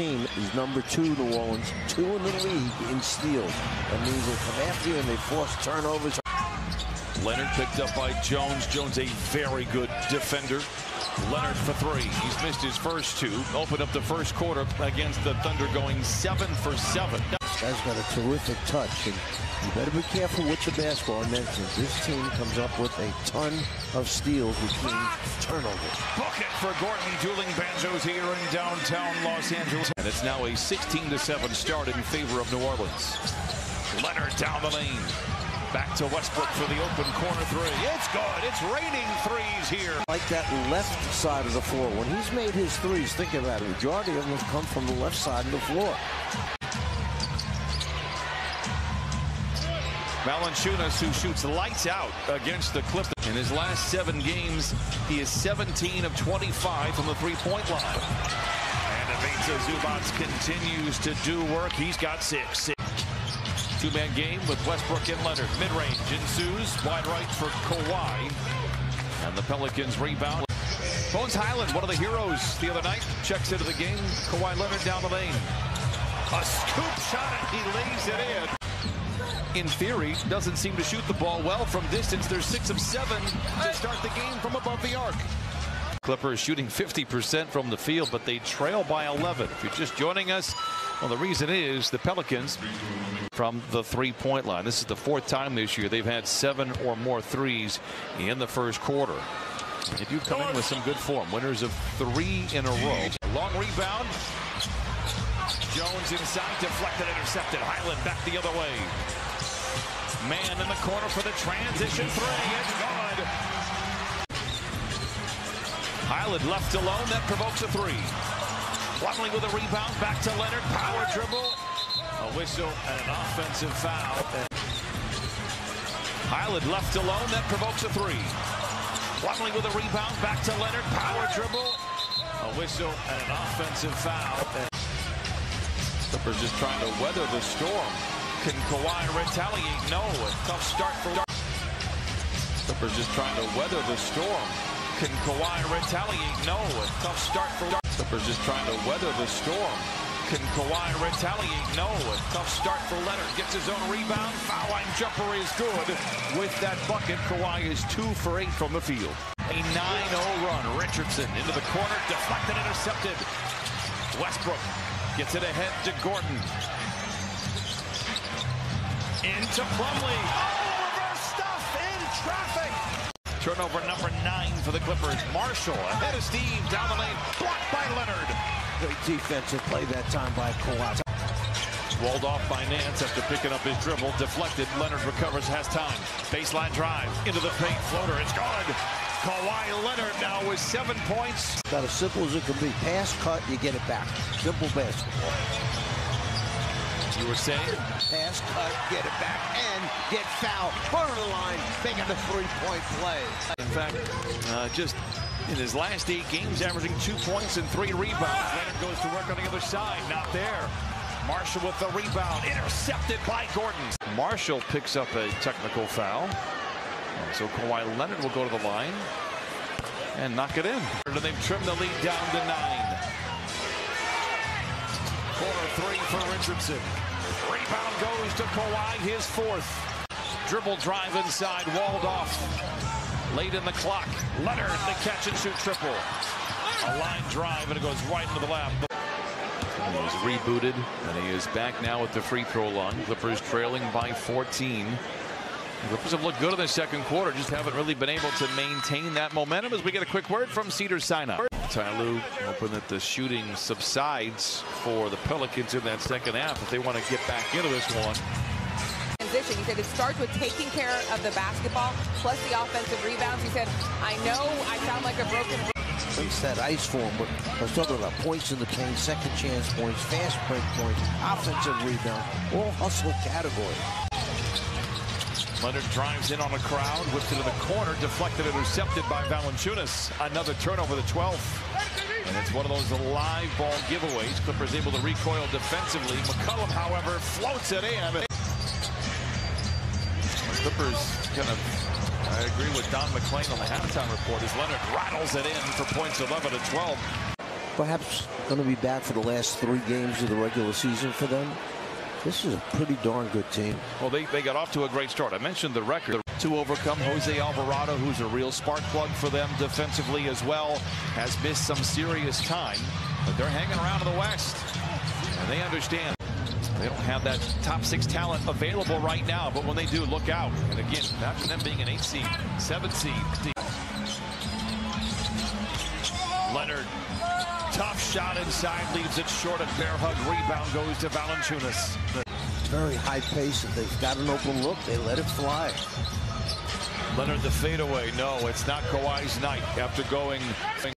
team is number 2, New Orleans, 2 in the league in steals. That means they'll come after you and they force turnovers. Leonard picked up by Jones. Jones, a very good defender. Leonard for 3. He's missed his first 2. Opened up the first quarter against the Thunder, going 7 for 7. That's got a terrific touch. And you better be careful with the basketball, Nance. This team comes up with a ton of steals between turnovers. Bucket for Gordon, dueling banjos here in downtown Los Angeles. And it's now a 16-7 start in favor of New Orleans. Leonard down the lane. Back to Westbrook for the open corner 3. It's good. It's raining threes here. Like that left side of the floor. When he's made his threes, think about it. The majority of them have come from the left side of the floor. Valanciunas, who shoots lights out against the Clippers. In his last 7 games, he is 17 of 25 from the three-point line. And Ivica Zubac continues to do work. He's got 6. Two-man game with Westbrook and Leonard. Mid-range ensues. Wide right for Kawhi. And the Pelicans rebound. Bones Highland, one of the heroes the other night, checks into the game. Kawhi Leonard down the lane. A scoop shot, and he lays it in. In theory, doesn't seem to shoot the ball well from distance. They're 6 of 7 to start the game from above the arc. Clippers shooting 50% from the field, but they trail by 11. If you're just joining us, well, the reason is the Pelicans from the three-point line. This is the 4th time this year they've had 7 or more threes in the first quarter. If you come in with some good form, winners of 3 in a row. Long rebound. Jones inside, deflected, intercepted. Hyland back the other way. Man in the corner for the transition 3. It's good. Hyland left alone. That provokes a 3. Plumlee with a rebound, back to Leonard, power dribble, a whistle and an offensive foul. Hyland left alone, that provokes a 3. Plumlee with a rebound, back to Leonard, power dribble, a whistle and an offensive foul. Clippers just trying to weather the storm. Can Kawhi retaliate? No, a tough start for... Clippers just trying to weather the storm. Can Kawhi retaliate? No, a tough start for... Clippers just trying to weather the storm. Can Kawhi retaliate? No. A tough start for Leonard. Gets his own rebound. Foul line jumper is good. With that bucket, Kawhi is 2 for 8 from the field. A 9-0 run. Richardson into the corner. Deflected, intercepted. Westbrook gets it ahead to Gordon. Into Plumlee. Oh, reverse stuff in traffic. Turnover number 9 for the Clippers. Marshall ahead of Steve down the lane. Blocked by Leonard. Great defensive play that time by Kawhi. Walled off by Nance after picking up his dribble. Deflected. Leonard recovers. Has time. Baseline drive into the paint. Floater. It's gone. Kawhi Leonard now with 7 points. About as simple as it can be. Pass, cut, you get it back. Simple basketball. You were saying? Pass, cut, get it back, and get fouled. Corner of the line, making the three-point play. In fact, just in his last 8 games, averaging 2 points and 3 rebounds. Leonard goes to work on the other side, not there. Marshall with the rebound, intercepted by Gordon. Marshall picks up a technical foul. So Kawhi Leonard will go to the line and knock it in. And they've trimmed the lead down to 9. Corner 3 for Richardson. Rebound goes to Kawhi, his 4th. Dribble drive inside, walled off. Late in the clock. Leonard, the catch and shoot triple. A line drive, and it goes right into the lap. He was rebooted, and he is back now at the free throw line. Clippers trailing by 14. The Clippers have looked good in the second quarter, just haven't really been able to maintain that momentum as we get a quick word from Cedar Sinai. Ty Lue hoping that the shooting subsides for the Pelicans in that second half if they want to get back into this one. Transition. He said it starts with taking care of the basketball plus the offensive rebounds. He said, I know I sound like a broken... It's that ice form, but I was talking about points in the paint, second chance points, fast break points, offensive rebound, all hustle category. Leonard drives in on the crowd, whips into the corner, deflected, intercepted by Valanciunas. Another turnover, the 12th. And it's one of those live ball giveaways. Clippers able to recoil defensively. McCullum, however, floats it in. Clippers kind of, I agree with Don McLean on the halftime report, as Leonard rattles it in for points 11 to 12. perhaps going to be back for the last 3 games of the regular season for them. This is a pretty darn good team. Well, they got off to a great start. I mentioned the record. To overcome Jose Alvarado, who's a real spark plug for them defensively as well, has missed some serious time. But they're hanging around in the West, and they understand. They don't have that top 6 talent available right now, but when they do, look out. And again, imagine them being an 8 seed, 7 seed. Leonard, tough shot inside, leaves it short. A bear hug rebound goes to Valanciunas. Very high pace. If they've got an open look, they let it fly. Leonard, the fadeaway. No, it's not Kawhi's night after going.